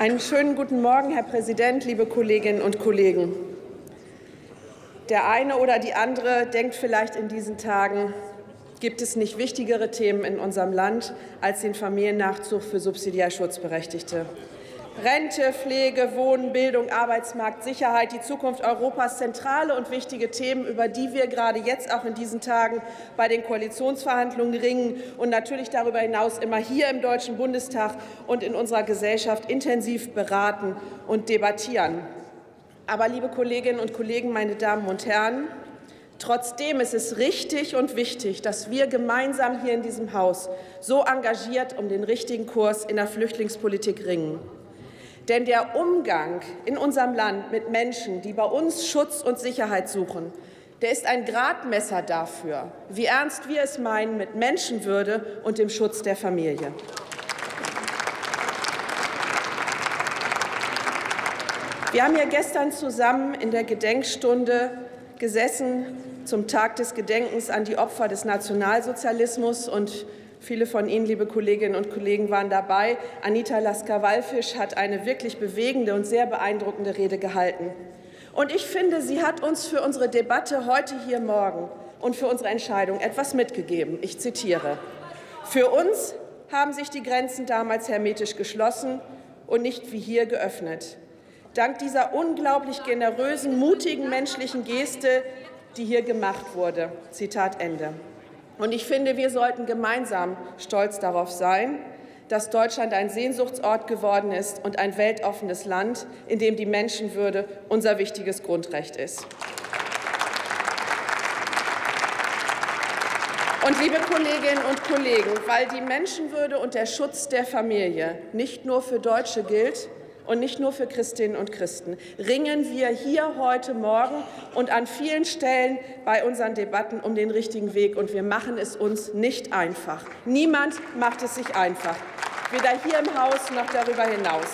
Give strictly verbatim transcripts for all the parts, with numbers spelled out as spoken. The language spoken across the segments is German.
Einen schönen guten Morgen, Herr Präsident, liebe Kolleginnen und Kollegen. Der eine oder die andere denkt vielleicht in diesen Tagen, gibt es nicht wichtigere Themen in unserem Land als den Familiennachzug für subsidiär Schutzberechtigte. Rente, Pflege, Wohnen, Bildung, Arbeitsmarkt, Sicherheit, die Zukunft Europas, zentrale und wichtige Themen, über die wir gerade jetzt auch in diesen Tagen bei den Koalitionsverhandlungen ringen und natürlich darüber hinaus immer hier im Deutschen Bundestag und in unserer Gesellschaft intensiv beraten und debattieren. Aber, liebe Kolleginnen und Kollegen, meine Damen und Herren, trotzdem ist es richtig und wichtig, dass wir gemeinsam hier in diesem Haus so engagiert um den richtigen Kurs in der Flüchtlingspolitik ringen. Denn der Umgang in unserem Land mit Menschen, die bei uns Schutz und Sicherheit suchen, der ist ein Gradmesser dafür, wie ernst wir es meinen mit Menschenwürde und dem Schutz der Familie. Wir haben hier gestern zusammen in der Gedenkstunde gesessen zum Tag des Gedenkens an die Opfer des Nationalsozialismus, und viele von Ihnen, liebe Kolleginnen und Kollegen, waren dabei. Anita Lasker-Wallfisch hat eine wirklich bewegende und sehr beeindruckende Rede gehalten. Und ich finde, sie hat uns für unsere Debatte heute hier morgen und für unsere Entscheidung etwas mitgegeben. Ich zitiere: Für uns haben sich die Grenzen damals hermetisch geschlossen und nicht wie hier geöffnet. Dank dieser unglaublich generösen, mutigen menschlichen Geste, die hier gemacht wurde. Zitat Ende. Und ich finde, wir sollten gemeinsam stolz darauf sein, dass Deutschland ein Sehnsuchtsort geworden ist und ein weltoffenes Land, in dem die Menschenwürde unser wichtiges Grundrecht ist. Und, liebe Kolleginnen und Kollegen, weil die Menschenwürde und der Schutz der Familie nicht nur für Deutsche gilt und nicht nur für Christinnen und Christen, ringen wir hier heute Morgen und an vielen Stellen bei unseren Debatten um den richtigen Weg. Und wir machen es uns nicht einfach. Niemand macht es sich einfach, weder hier im Haus noch darüber hinaus.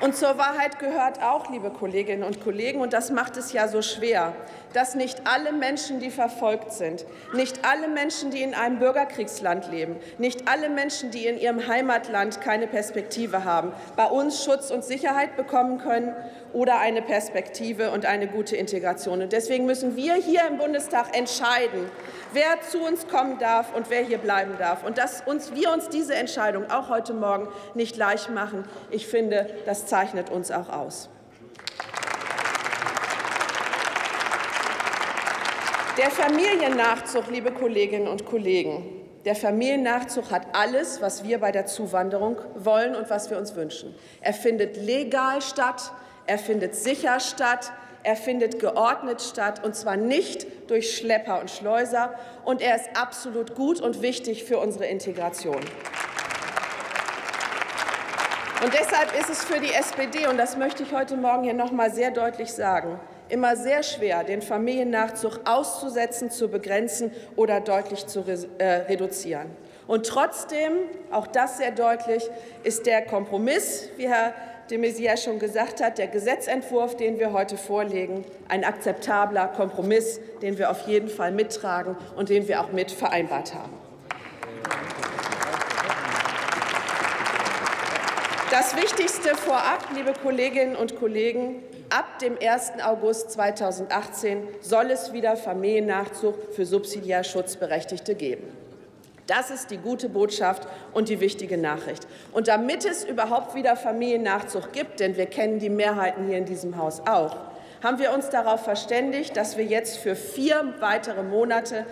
Und zur Wahrheit gehört auch, liebe Kolleginnen und Kollegen, und das macht es ja so schwer, dass nicht alle Menschen, die verfolgt sind, nicht alle Menschen, die in einem Bürgerkriegsland leben, nicht alle Menschen, die in ihrem Heimatland keine Perspektive haben, bei uns Schutz und Sicherheit bekommen können oder eine Perspektive und eine gute Integration. Und deswegen müssen wir hier im Bundestag entscheiden, wer zu uns kommen darf und wer hier bleiben darf. Und dass uns, wir uns diese Entscheidung auch heute Morgen nicht leicht machen, ich finde, das zeichnet uns auch aus. Der Familiennachzug, liebe Kolleginnen und Kollegen, der Familiennachzug hat alles, was wir bei der Zuwanderung wollen und was wir uns wünschen. Er findet legal statt, er findet sicher statt, er findet geordnet statt, und zwar nicht durch Schlepper und Schleuser, und er ist absolut gut und wichtig für unsere Integration. Und deshalb ist es für die S P D, und das möchte ich heute Morgen hier noch mal sehr deutlich sagen, immer sehr schwer, den Familiennachzug auszusetzen, zu begrenzen oder deutlich zu reduzieren. Und trotzdem, auch das sehr deutlich, ist der Kompromiss, wie Herr de Maizière schon gesagt hat, der Gesetzentwurf, den wir heute vorlegen, ein akzeptabler Kompromiss, den wir auf jeden Fall mittragen und den wir auch mit vereinbart haben. Das Wichtigste vorab, liebe Kolleginnen und Kollegen, ab dem ersten August zweitausendachtzehn soll es wieder Familiennachzug für subsidiär Schutzberechtigte geben. Das ist die gute Botschaft und die wichtige Nachricht. Und damit es überhaupt wieder Familiennachzug gibt, denn wir kennen die Mehrheiten hier in diesem Haus auch, haben wir uns darauf verständigt, dass wir jetzt für vier weitere Monate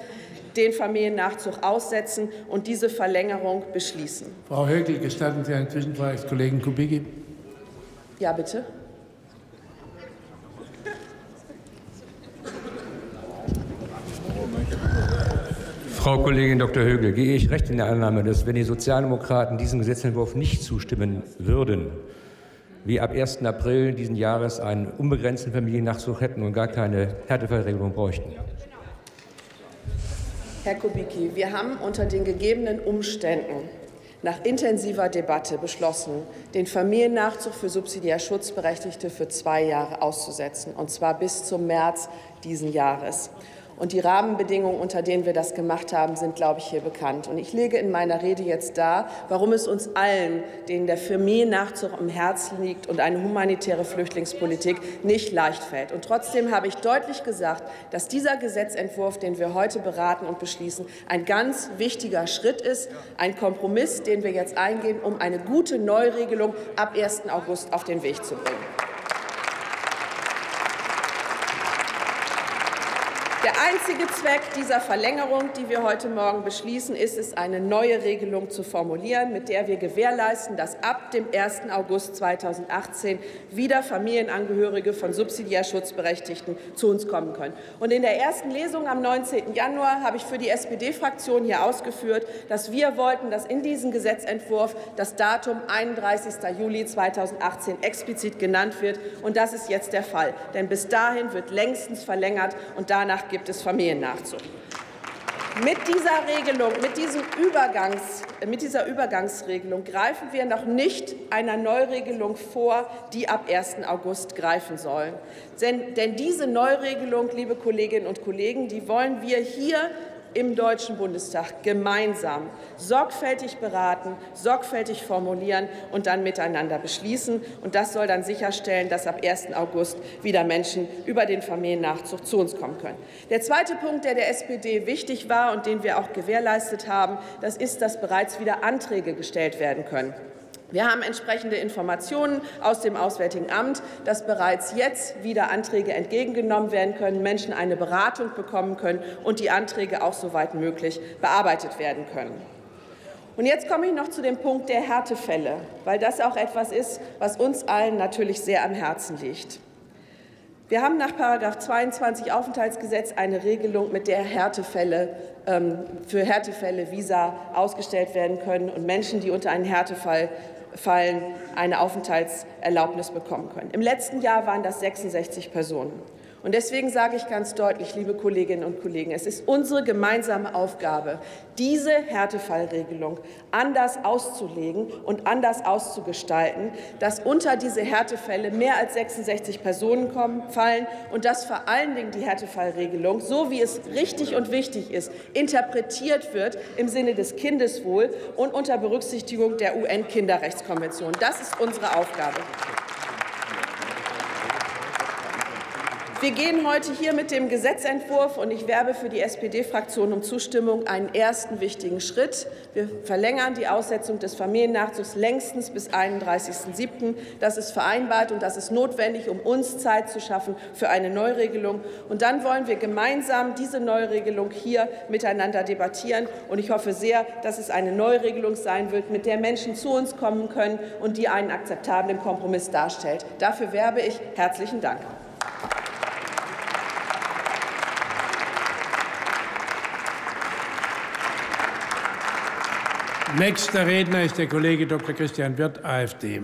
den Familiennachzug aussetzen und diese Verlängerung beschließen. Frau Högl, gestatten Sie eine Zwischenfrage des Kollegen Kubicki? Ja, bitte. Frau Kollegin Doktor Högl, gehe ich recht in der Annahme, dass, wenn die Sozialdemokraten diesem Gesetzentwurf nicht zustimmen würden, wir ab ersten April diesen Jahres einen unbegrenzten Familiennachzug hätten und gar keine Härtefallregelung bräuchten? Herr Kubicki, wir haben unter den gegebenen Umständen nach intensiver Debatte beschlossen, den Familiennachzug für subsidiär Schutzberechtigte für zwei Jahre auszusetzen, und zwar bis zum März diesen Jahres. Und die Rahmenbedingungen, unter denen wir das gemacht haben, sind, glaube ich, hier bekannt. Und ich lege in meiner Rede jetzt dar, warum es uns allen, denen der Familiennachzug am Herzen liegt und eine humanitäre Flüchtlingspolitik, nicht leicht fällt. Und trotzdem habe ich deutlich gesagt, dass dieser Gesetzentwurf, den wir heute beraten und beschließen, ein ganz wichtiger Schritt ist, ein Kompromiss, den wir jetzt eingehen, um eine gute Neuregelung ab ersten August auf den Weg zu bringen. Der einzige Zweck dieser Verlängerung, die wir heute Morgen beschließen, ist es, eine neue Regelung zu formulieren, mit der wir gewährleisten, dass ab dem ersten August zweitausendachtzehn wieder Familienangehörige von subsidiär Schutzberechtigten zu uns kommen können. Und in der ersten Lesung am neunzehnten Januar habe ich für die S P D-Fraktion hier ausgeführt, dass wir wollten, dass in diesem Gesetzentwurf das Datum einunddreißigster Juli zweitausendachtzehn explizit genannt wird. Und das ist jetzt der Fall. Denn bis dahin wird längstens verlängert und danach gibt es Familiennachzug. Mit dieser Regelung, mit, diesem Übergangs, mit dieser Übergangsregelung greifen wir noch nicht einer Neuregelung vor, die ab ersten August greifen soll. Denn, denn diese Neuregelung, liebe Kolleginnen und Kollegen, die wollen wir hier im Deutschen Bundestag gemeinsam sorgfältig beraten, sorgfältig formulieren und dann miteinander beschließen. Und das soll dann sicherstellen, dass ab ersten August wieder Menschen über den Familiennachzug zu uns kommen können. Der zweite Punkt, der der S P D wichtig war und den wir auch gewährleistet haben, das ist, dass bereits wieder Anträge gestellt werden können. Wir haben entsprechende Informationen aus dem Auswärtigen Amt, dass bereits jetzt wieder Anträge entgegengenommen werden können, Menschen eine Beratung bekommen können und die Anträge auch soweit möglich bearbeitet werden können. Und jetzt komme ich noch zu dem Punkt der Härtefälle, weil das auch etwas ist, was uns allen natürlich sehr am Herzen liegt. Wir haben nach Paragraph zweiundzwanzig Aufenthaltsgesetz eine Regelung, mit der Härtefälle, ähm, für Härtefälle Visa ausgestellt werden können und Menschen, die unter einen Härtefall fallen, eine Aufenthaltserlaubnis bekommen können. Im letzten Jahr waren das sechsundsechzig Personen. Und deswegen sage ich ganz deutlich, liebe Kolleginnen und Kollegen, es ist unsere gemeinsame Aufgabe, diese Härtefallregelung anders auszulegen und anders auszugestalten, dass unter diese Härtefälle mehr als sechsundsechzig Personen kommen, fallen und dass vor allen Dingen die Härtefallregelung, so wie es richtig und wichtig ist, interpretiert wird im Sinne des Kindeswohls und unter Berücksichtigung der U N-Kinderrechtskonvention. Das ist unsere Aufgabe. Wir gehen heute hier mit dem Gesetzentwurf, und ich werbe für die S P D-Fraktion um Zustimmung, einen ersten wichtigen Schritt. Wir verlängern die Aussetzung des Familiennachzugs längstens bis einunddreißigsten siebten Das ist vereinbart und das ist notwendig, um uns Zeit zu schaffen für eine Neuregelung. Und dann wollen wir gemeinsam diese Neuregelung hier miteinander debattieren. Und ich hoffe sehr, dass es eine Neuregelung sein wird, mit der Menschen zu uns kommen können und die einen akzeptablen Kompromiss darstellt. Dafür werbe ich. Herzlichen Dank. Nächster Redner ist der Kollege Doktor Christian Wirth, AfD.